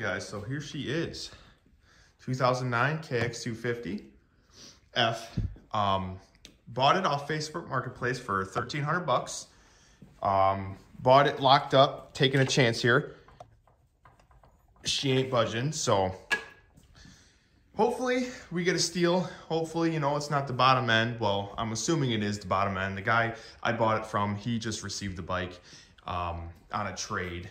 guys, so here she is, 2009 KX250F. Bought it off Facebook Marketplace for $1,300. Bought it locked up, taking a chance here. She ain't budging, so hopefully we get a steal. Hopefully, you know, it's not the bottom end. Well, I'm assuming it is the bottom end. The guy I bought it from, he just received the bike on a trade,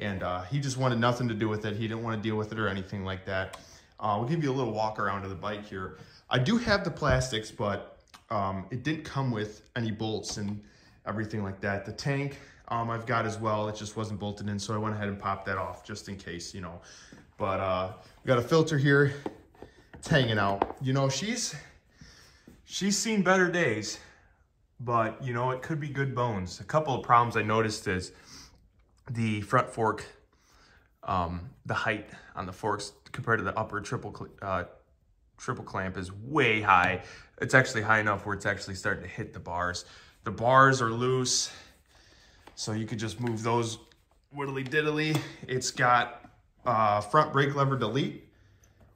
and he just wanted nothing to do with it. He didn't want to deal with it or anything like that. We'll give you a little walk around to the bike here. I do have the plastics, but it didn't come with any bolts and everything like that. The tank I've got as well. It just wasn't bolted in, so I went ahead and popped that off just in case, you know. But we got a filter here. It's hanging out. You know, she's seen better days, but you know, it could be good bones. A couple of problems I noticed is the front fork, the height on the forks compared to the upper triple clamp is way high. It's actually high enough where it's actually starting to hit the bars. The bars are loose, so you could just move those widdly diddly. It's got front brake lever delete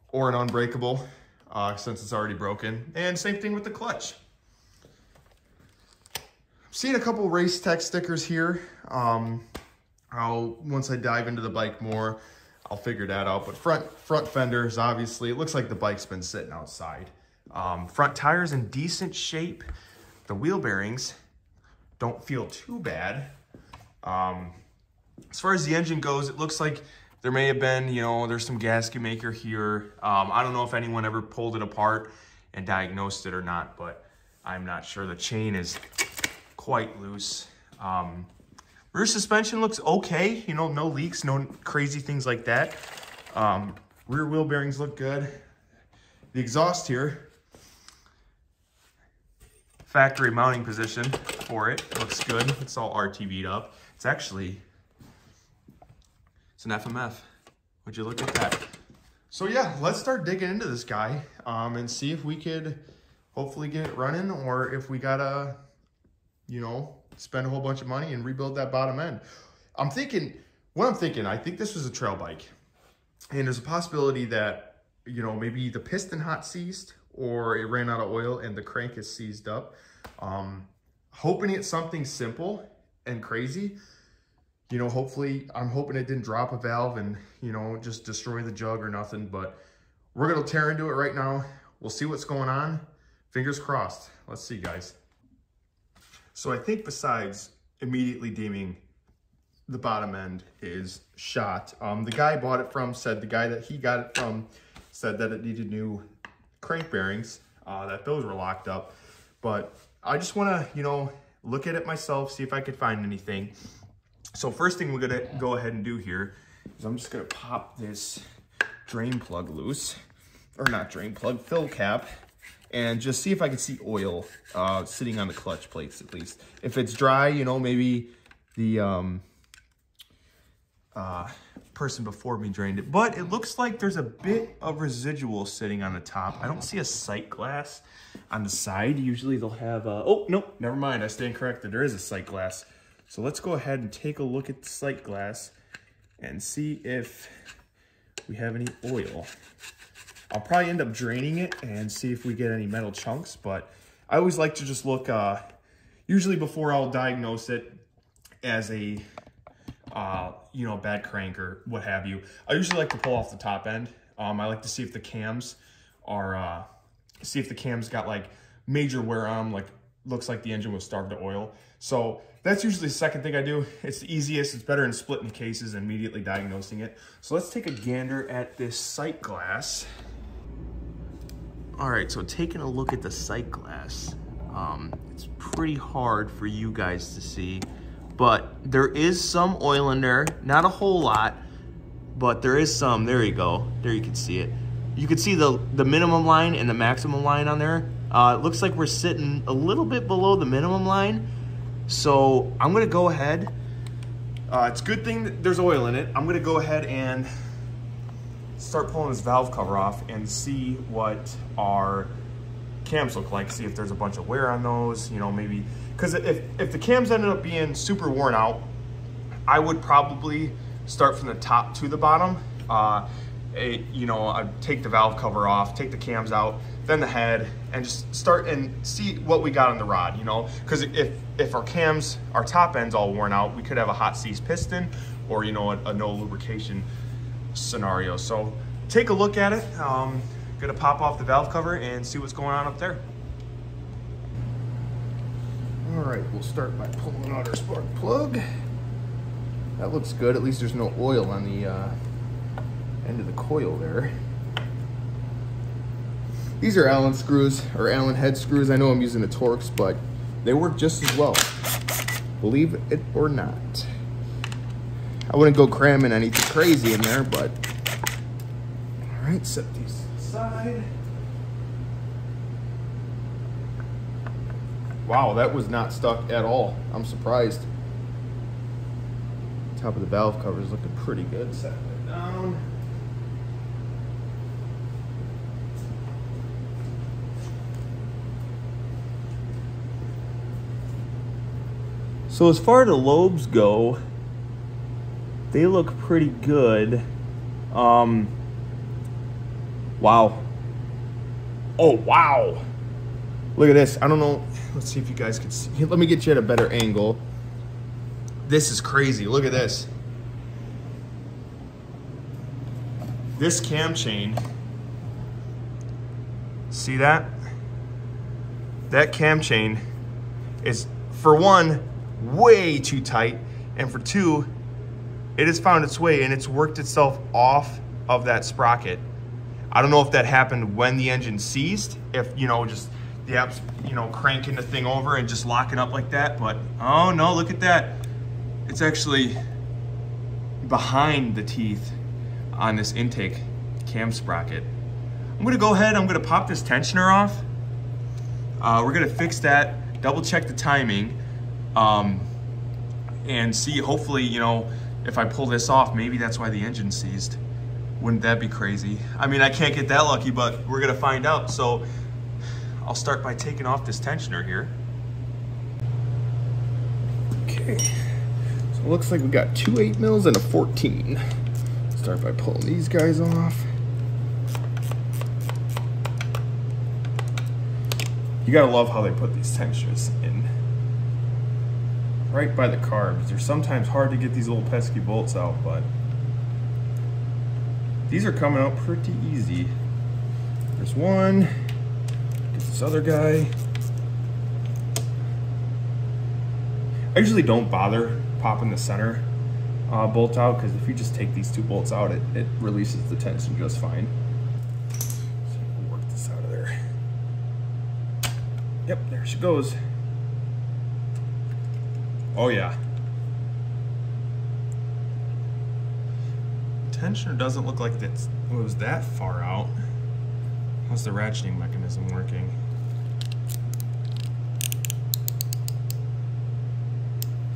or an unbreakable, since it's already broken. And same thing with the clutch. I'm seeing a couple Race Tech stickers here. Once I dive into the bike more, I'll figure that out. But front fenders, obviously, it looks like the bike's been sitting outside. Front tires in decent shape. The wheel bearings don't feel too bad. As far as the engine goes, it looks like there may have been, you know, there's some gasket maker here. I don't know if anyone ever pulled it apart and diagnosed it or not, but I'm not sure. The chain is quite loose. Rear suspension looks okay. You know, no leaks, no crazy things like that. Rear wheel bearings look good. The exhaust here, factory mounting position for it, looks good. It's all RTB'd up. It's actually... it's an FMF. Would you look at that? So yeah, let's start digging into this guy and see if we could hopefully get it running, or if we gotta, you know, spend a whole bunch of money and rebuild that bottom end. I think this was a trail bike, and there's a possibility that, you know, maybe the piston hot seized or it ran out of oil and the crank is seized up. Hoping it's something simple and crazy. You know, hopefully, I'm hoping it didn't drop a valve and, you know, just destroy the jug or nothing. But we're going to tear into it right now. We'll see what's going on. Fingers crossed. Let's see, guys. So I think besides immediately deeming the bottom end is shot, the guy bought it from said the guy that he got it from said that it needed new crank bearings, that those were locked up. But I just want to, you know, look at it myself, see if I could find anything. So first thing we're gonna go ahead and do here is I'm just gonna pop this drain plug loose, or not drain plug, fill cap, and just see if I can see oil sitting on the clutch plates at least. If it's dry, you know, maybe the person before me drained it, but it looks like there's a bit of residual sitting on the top. I don't see a sight glass on the side. Usually they'll have, oh, nope, never mind, I stand corrected, there is a sight glass. So let's go ahead and take a look at the sight glass and see if we have any oil. I'll probably end up draining it and see if we get any metal chunks, but I always like to just look, usually before I'll diagnose it as a, you know, bad crank or what have you. I usually like to pull off the top end. I like to see if the cams are, see if the cams got like major wear on them, like looks like the engine was starved of oil. So that's usually the second thing I do. It's the easiest. It's better in splitting cases and immediately diagnosing it. So let's take a gander at this sight glass. All right, so taking a look at the sight glass, it's pretty hard for you guys to see, but there is some oil in there. Not a whole lot, but there is some. There you go. There you can see it. You can see the minimum line and the maximum line on there. It looks like we're sitting a little bit below the minimum line. So I'm gonna go ahead, it's a good thing that there's oil in it. I'm gonna go ahead and start pulling this valve cover off and see what our cams look like, see if there's a bunch of wear on those, you know, maybe, because if the cams ended up being super worn out, I would probably start from the top to the bottom I take the valve cover off, take the cams out, then the head, and just start and see what we got on the rod, you know, because if our cams, our top end's all worn out, we could have a hot seized piston or, you know, a no lubrication scenario. So take a look at it. Gonna pop off the valve cover and see what's going on up there. All right, we'll start by pulling out our spark plug. That looks good. At least there's no oil on the end of the coil there. These are Allen screws or Allen head screws. I know I'm using the Torx, but they work just as well, believe it or not. I wouldn't go cramming anything crazy in there, but all right, set these aside. Wow, that was not stuck at all. I'm surprised. Top of the valve cover is looking pretty good. Set it down. So as far as the lobes go, they look pretty good. Wow. Oh, wow. Look at this. I don't know. Let's see if you guys can see. Let me get you at a better angle. This is crazy. Look at this. This cam chain. See that? That cam chain is, for one, way too tight, and for two, it has found its way and it's worked itself off of that sprocket. I don't know if that happened when the engine seized, if you know, just the app's, you know, cranking the thing over and just locking up like that, but oh no, look at that. It's actually behind the teeth on this intake cam sprocket. I'm gonna go ahead, I'm gonna pop this tensioner off. We're gonna fix that, double check the timing, and see, hopefully, you know, if I pull this off, maybe that's why the engine seized. Wouldn't that be crazy? I mean, I can't get that lucky, but we're gonna find out. So I'll start by taking off this tensioner here. Okay, so it looks like we got two 8mm and a 14. Start by pulling these guys off. You gotta love how they put these tensioners in right by the carbs. They're sometimes hard to get these little pesky bolts out, but these are coming out pretty easy. There's one, get this other guy. I usually don't bother popping the center bolt out, because if you just take these two bolts out, it releases the tension just fine. So we'll work this out of there. Yep, there she goes. Oh yeah. Tensioner doesn't look like it was that far out. How's the ratcheting mechanism working?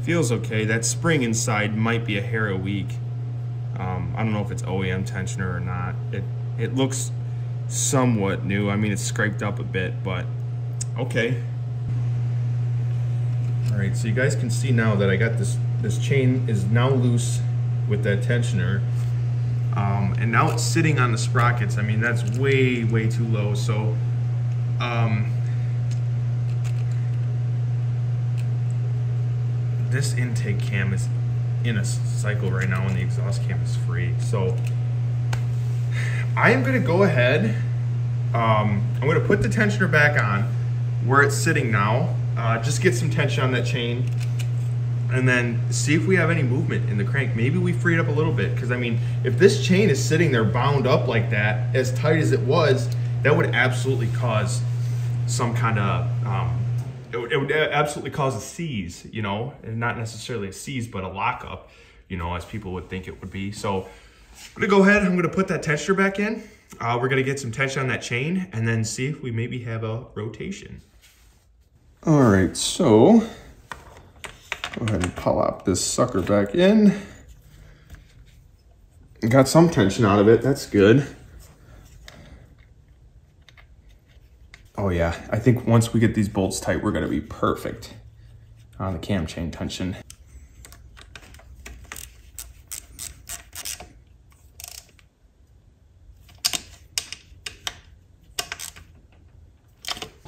Feels okay. That spring inside might be a hair weak. I don't know if it's OEM tensioner or not. It looks somewhat new. I mean, it's scraped up a bit, but okay. All right, so you guys can see now that I got this chain is now loose with that tensioner. And now it's sitting on the sprockets. I mean, that's way, way too low. So this intake cam is in a cycle right now and the exhaust cam is free. So I am gonna go ahead, I'm gonna put the tensioner back on where it's sitting now. Just get some tension on that chain and then see if we have any movement in the crank. Maybe we free it up a little bit, because I mean, if this chain is sitting there bound up like that, as tight as it was, that would absolutely cause some kind of, it would absolutely cause a seize, you know, and not necessarily a seize, but a lockup, you know, as people would think it would be. So I'm gonna go ahead, I'm gonna put that tensioner back in. We're gonna get some tension on that chain and then see if we maybe have a rotation. All right, so go ahead and pop this sucker back in. Got some tension out of it, that's good. Oh yeah, I think once we get these bolts tight, we're gonna be perfect on the cam chain tension.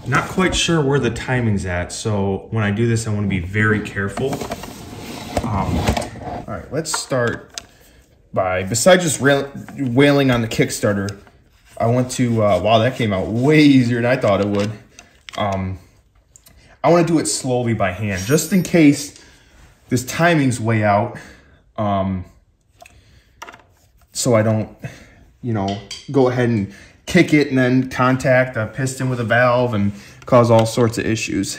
Not quite sure where the timing's at, so when I do this, I want to be very careful. All right, let's start by, besides just wailing on the Kickstarter, I want to, wow, that came out way easier than I thought it would. I want to do it slowly by hand, just in case this timing's way out, so I don't, you know, go ahead and kick it and then contact a piston with a valve and cause all sorts of issues.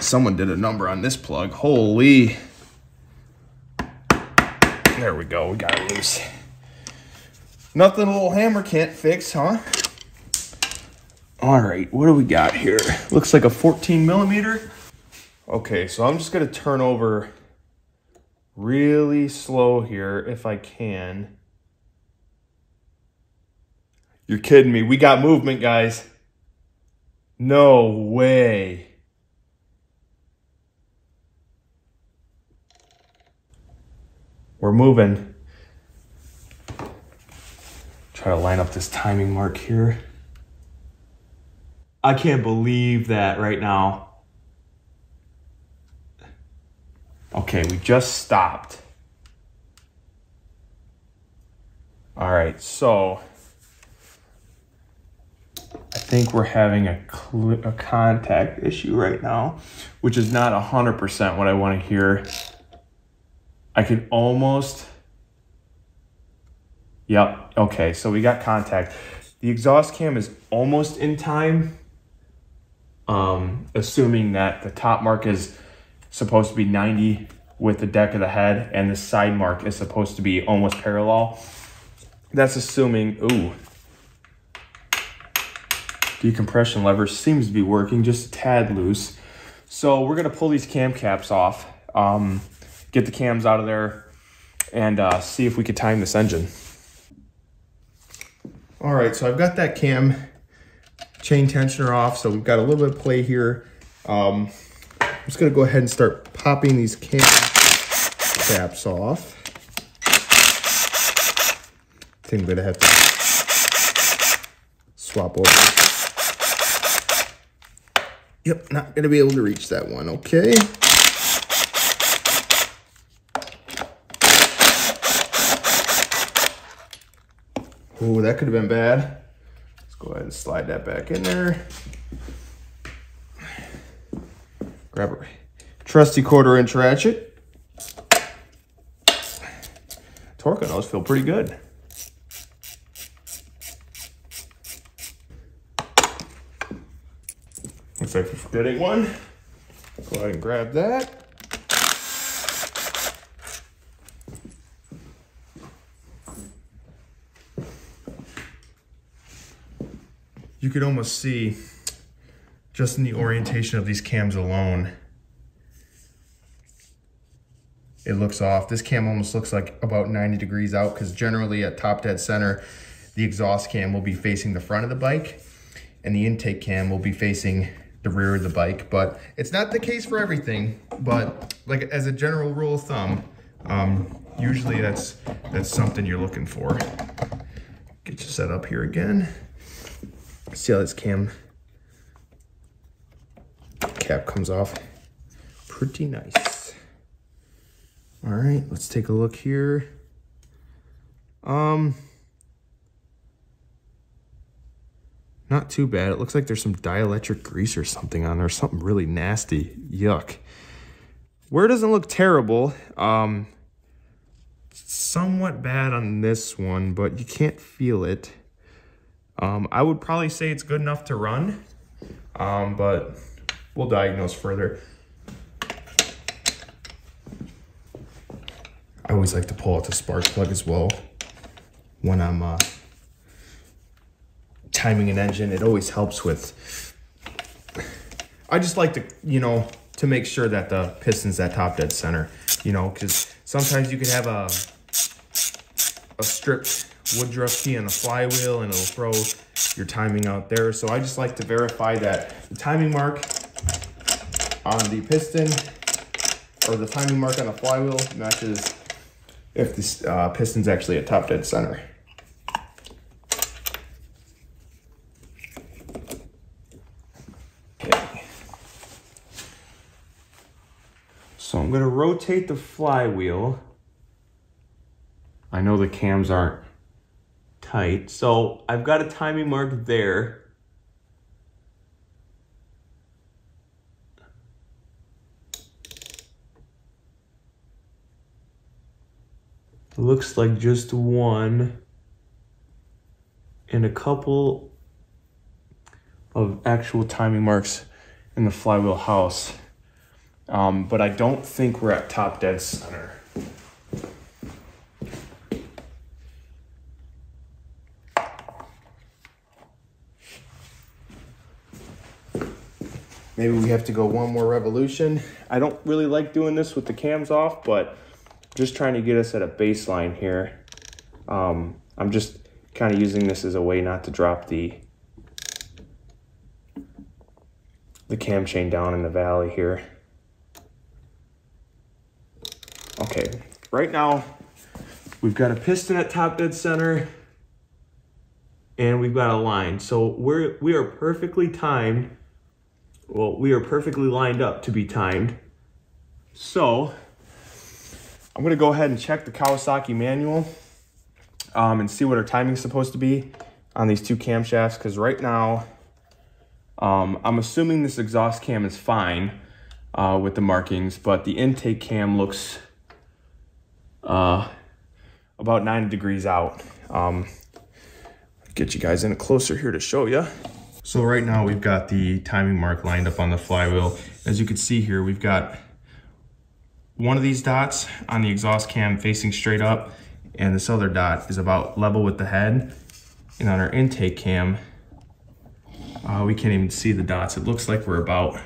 Someone did a number on this plug. Holy. There we go. We got it loose. Nothing a little hammer can't fix, huh? All right. What do we got here? Looks like a 14 millimeter. Okay. So I'm just going to turn over really slow here if I can. You're kidding me. We got movement, guys. No way. We're moving. Try to line up this timing mark here. I can't believe that right now. Okay, we just stopped. All right, so I think we're having a contact issue right now, which is not 100% what I want to hear. I can almost, yep, okay, so we got contact. The exhaust cam is almost in time, assuming that the top mark is supposed to be 90 with the deck of the head and the side mark is supposed to be almost parallel. That's assuming, ooh. Decompression lever seems to be working, just a tad loose. So we're gonna pull these cam caps off, get the cams out of there, and see if we could time this engine. All right, so I've got that cam chain tensioner off, so we've got a little bit of play here. I'm just gonna go ahead and start popping these cam caps off. I think I'm gonna have to swap over. Yep, not gonna be able to reach that one, okay. Oh, that could have been bad. Let's go ahead and slide that back in there. Grab a trusty 1/4-inch ratchet. Torque on those feel pretty good. Looks like we're forgetting one. Go ahead and grab that. You could almost see, just in the orientation of these cams alone, it looks off. This cam almost looks like about 90 degrees out, because generally at top dead center, the exhaust cam will be facing the front of the bike and the intake cam will be facing the rear of the bike, but it's not the case for everything. But like as a general rule of thumb, usually that's something you're looking for. Get you set up here again. See how this cam cap comes off? Pretty nice. All right, let's take a look here. Not too bad. It looks like there's some dielectric grease or something on there, something really nasty. Yuck. Wear doesn't look terrible. Somewhat bad on this one, but you can't feel it. I would probably say it's good enough to run, but we'll diagnose further. I always like to pull out the spark plug as well when I'm timing an engine. It always helps with, I just like to, you know, to make sure that the piston's at top dead center, you know, because sometimes you could have a stripped Woodruff key on the flywheel and it'll throw your timing out there. So I just like to verify that the timing mark on the piston or the timing mark on the flywheel matches if this piston's actually at top dead center. Okay. So I'm gonna rotate the flywheel. I know the cams aren't tight, so I've got a timing mark there. Looks like just one and a couple of actual timing marks in the flywheel house. But I don't think we're at top dead center. Maybe we have to go one more revolution. I don't really like doing this with the cams off, but just trying to get us at a baseline here. I'm just kind of using this as a way not to drop the cam chain down in the valley here. Okay, right now we've got a piston at top dead center and we've got a line. So we are perfectly timed. Well, we are perfectly lined up to be timed. So I'm gonna go ahead and check the Kawasaki manual and see what our timing is supposed to be on these two camshafts, because right now, I'm assuming this exhaust cam is fine with the markings, but the intake cam looks about 9 degrees out. Get you guys in closer here to show you. So right now we've got the timing mark lined up on the flywheel. As you can see here, we've got one of these dots on the exhaust cam facing straight up, and this other dot is about level with the head. And on our intake cam, we can't even see the dots. It looks like we're about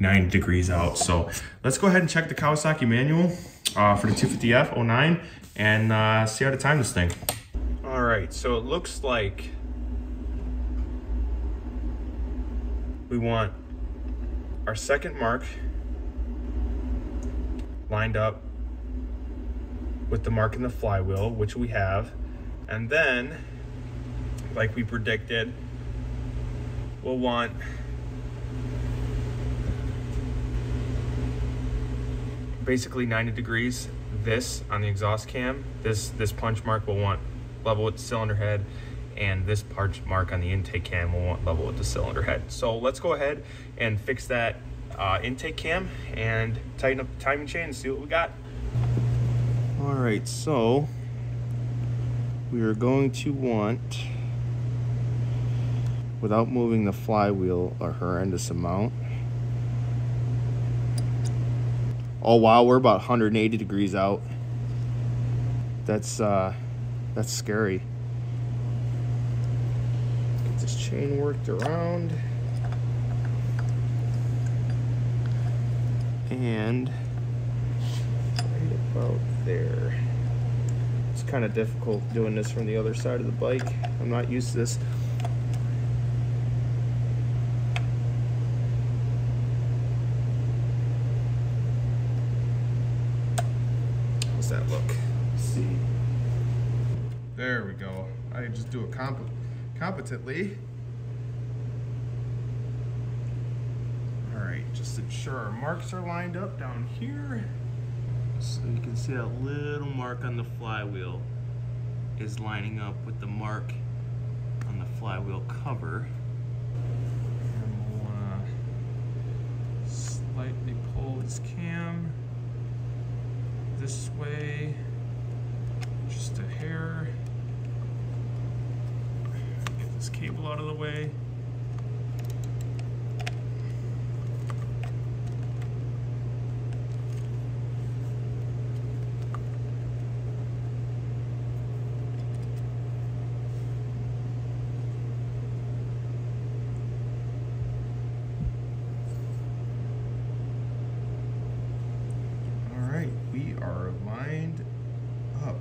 9 degrees out. So let's go ahead and check the Kawasaki manual for the 250F 09 and see how to time this thing. All right, so it looks like we want our second mark lined up with the mark in the flywheel, which we have. And then, like we predicted, we'll want basically 90 degrees. This on the exhaust cam, this punch mark will want level with the cylinder head, and this punch mark on the intake cam will want level with the cylinder head. So let's go ahead and fix that intake cam and tighten up the timing chain and see what we got. All right, so we are going to want, without moving the flywheel a horrendous amount. Oh wow, we're about 180 degrees out. That's scary. Get this chain worked around. And right about there. It's kind of difficult doing this from the other side of the bike. I'm not used to this. How's that look? Let's see. There we go. I just do it competently. Just ensure our marks are lined up down here. So you can see that little mark on the flywheel is lining up with the mark on the flywheel cover. And we'll slightly pull this cam this way, just a hair. Get this cable out of the way.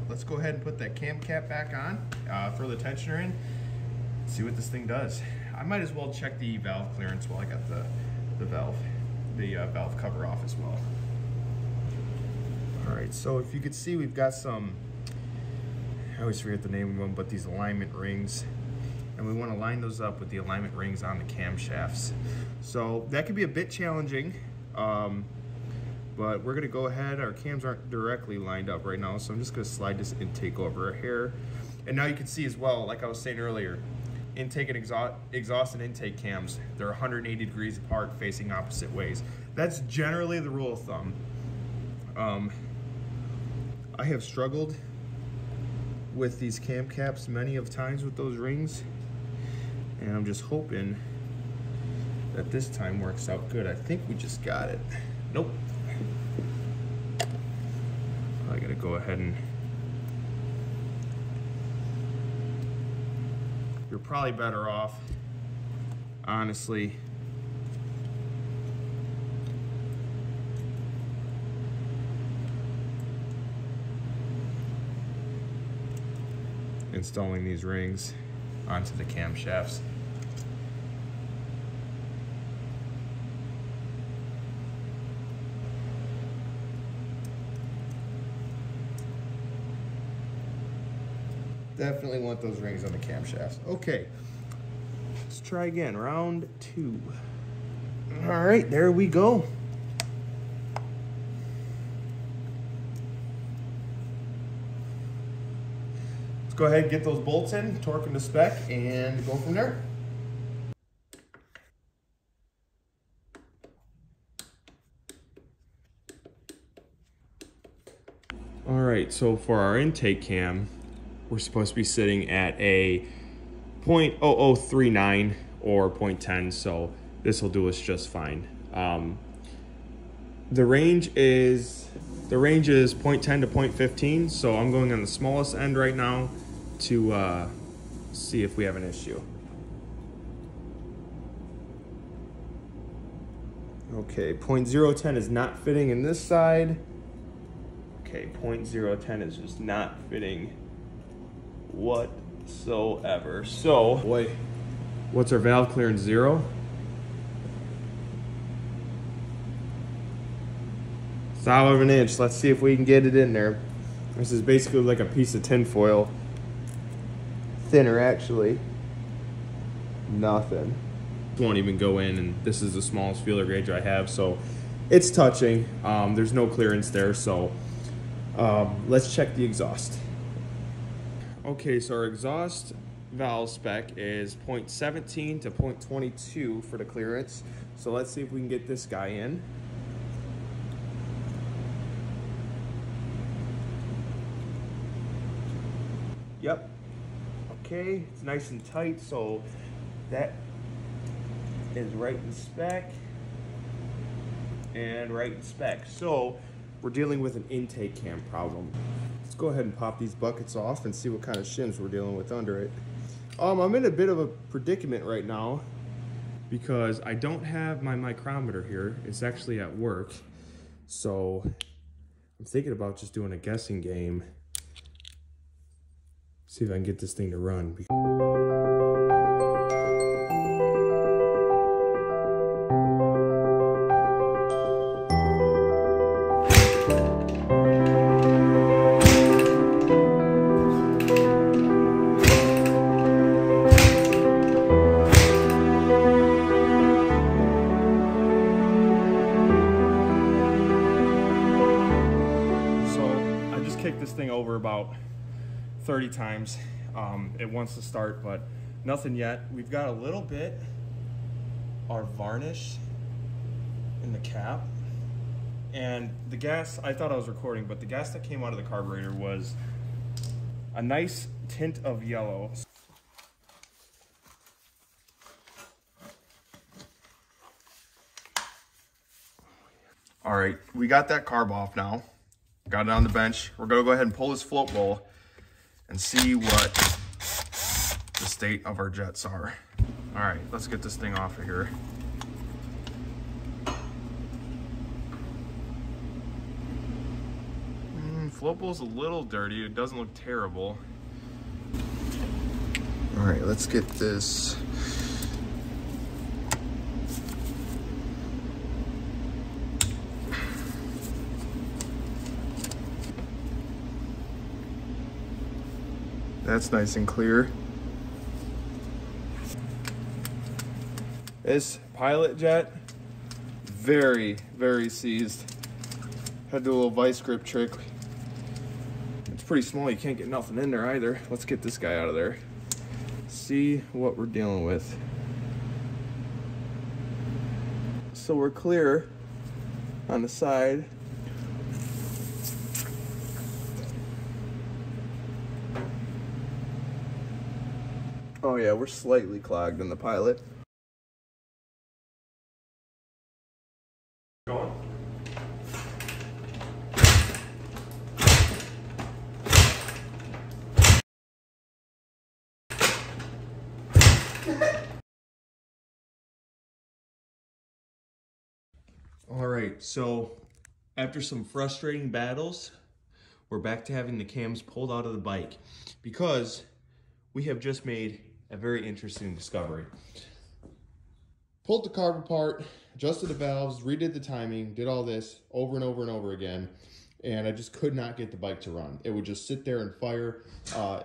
Let's go ahead and put that cam cap back on, throw the tensioner in, see what this thing does. I might as well check the valve clearance while I got the valve cover off as well. All right, so if you could see, we've got some, I always forget the name of them, but these alignment rings. and we want to line those up with the alignment rings on the camshafts. So that could be a bit challenging, but we're going to go ahead. Our cams aren't directly lined up right now, so I'm just going to slide this intake over here. And now you can see as well, like I was saying earlier, intake and exhaust and intake cams, they're 180 degrees apart facing opposite ways. That's generally the rule of thumb. I have struggled with these cam caps many of times with those rings, and I'm just hoping that this time works out good. I think we just got it. Nope. I gotta go ahead and... You're probably better off, honestly, installing these rings onto the camshafts. Definitely want those rings on the camshafts. Okay, let's try again, round two. All right, there we go. Let's go ahead and get those bolts in, torque them to spec, and go from there. All right, so for our intake cam, we're supposed to be sitting at a 0.0039 or 0.10, so this will do us just fine. The range is 0.10 to 0.15, so I'm going on the smallest end right now to see if we have an issue. Okay, 0.010 is not fitting in this side. Okay, 0.010 is just not fitting whatsoever. So boy, what's our valve clearance? Zero. It's out of an inch. Let's see if we can get it in there. This is basically like a piece of tin foil, thinner actually. Nothing. Won't even go in, and this is the smallest feeler gauge I have, so it's touching. There's no clearance there, so let's check the exhaust. Okay, so our exhaust valve spec is 0.17 to 0.22 for the clearance. So let's see if we can get this guy in. Yep. Okay, it's nice and tight, so that is right in spec and right in spec. So we're dealing with an intake cam problem. Let's go ahead and pop these buckets off and see what kind of shims we're dealing with under it. I'm in a bit of a predicament right now because I don't have my micrometer here. It's actually at work. So I'm thinking about just doing a guessing game. See if I can get this thing to run. About 30 times. It wants to start, but nothing yet. We've got a little bit our varnish in the cap, and the gas, I thought I was recording, but the gas that came out of the carburetor was a nice tint of yellow. All right, we got that carb off now. Got it on the bench. We're gonna go ahead and pull this float bowl and see what the state of our jets are. All right, let's get this thing off of here. Float bowl's a little dirty. It doesn't look terrible. All right, let's get this. That's nice and clear. This pilot jet, very, very seized. Had to do a little vice grip trick. It's pretty small, you can't get nothing in there either. Let's get this guy out of there. See what we're dealing with. So we're clear on the side. Oh yeah, we're slightly clogged in the pilot. All right, so after some frustrating battles, we're back to having the cams pulled out of the bike because we have just made a very interesting discovery. Pulled the carb apart, adjusted the valves, redid the timing, did all this over and over and over again, and I just could not get the bike to run. It would just sit there and fire.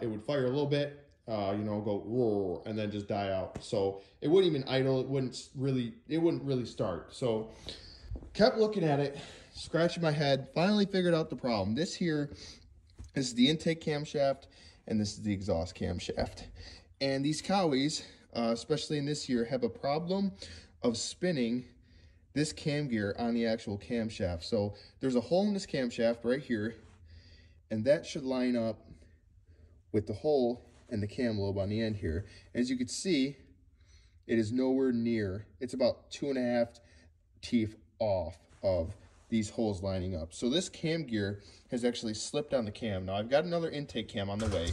It would fire a little bit, you know, go roar, and then just die out. So it wouldn't even idle. It wouldn't really start. So kept looking at it, scratching my head, finally figured out the problem. This here is the intake camshaft, and this is the exhaust camshaft. And these Kawis, especially in this year, have a problem of spinning this cam gear on the actual camshaft. So there's a hole in this camshaft right here, and that should line up with the hole and the cam lobe on the end here. As you can see, it is nowhere near. It's about 2.5 teeth off of these holes lining up. So this cam gear has actually slipped on the cam. Now I've got another intake cam on the way,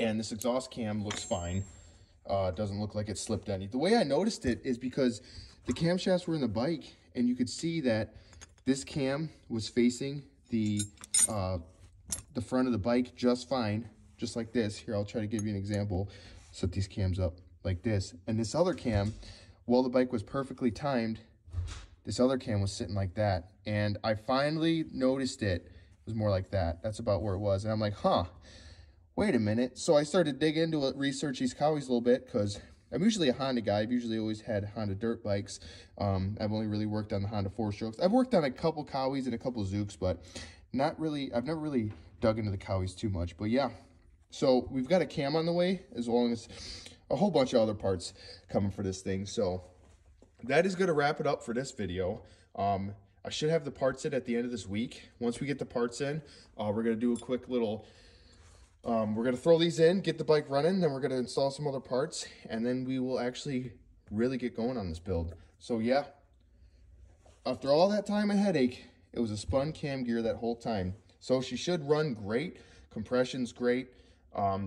and this exhaust cam looks fine. Doesn't look like it slipped any. The way I noticed it is because the camshafts were in the bike, and you could see that this cam was facing the front of the bike just fine, just like this. Here, I'll try to give you an example. Set these cams up like this. And this other cam, while the bike was perfectly timed, this other cam was sitting like that. And I finally noticed it. It was more like that. That's about where it was. And I'm like, huh, wait a minute. So I started to dig into it, research these Kawis a little bit, because I'm usually a Honda guy. I've usually always had Honda dirt bikes. I've only really worked on the Honda 4-strokes. I've worked on a couple Kawis and a couple Zooks, but not really, I've never really dug into the Kawis too much. But yeah, so we've got a cam on the way, as long as a whole bunch of other parts coming for this thing. So that is going to wrap it up for this video. I should have the parts in at the end of this week. Once we get the parts in, we're going to do a quick little, we're going to throw these in, get the bike running, then we're going to install some other parts, and then we will actually really get going on this build. So yeah, after all that time and headache, it was a spun cam gear that whole time. So she should run great. Compression's great.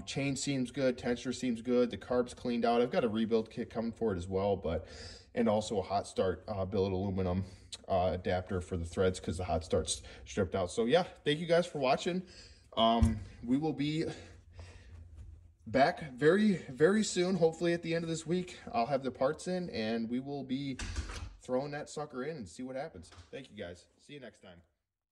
Chain seems good. Tensioner seems good. The carb's cleaned out. I've got a rebuild kit coming for it as well, but... and also a hot start billet aluminum adapter for the threads, because the hot start's stripped out. So yeah, thank you guys for watching. We will be back very, very soon, hopefully at the end of this week. I'll have the parts in, and we will be throwing that sucker in and see what happens. Thank you guys. See you next time.